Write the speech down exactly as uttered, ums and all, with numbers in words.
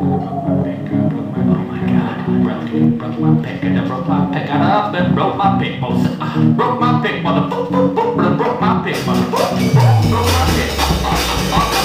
Broke my pick, motherfucker. Broke my pick, motherfucker. Broke my pick.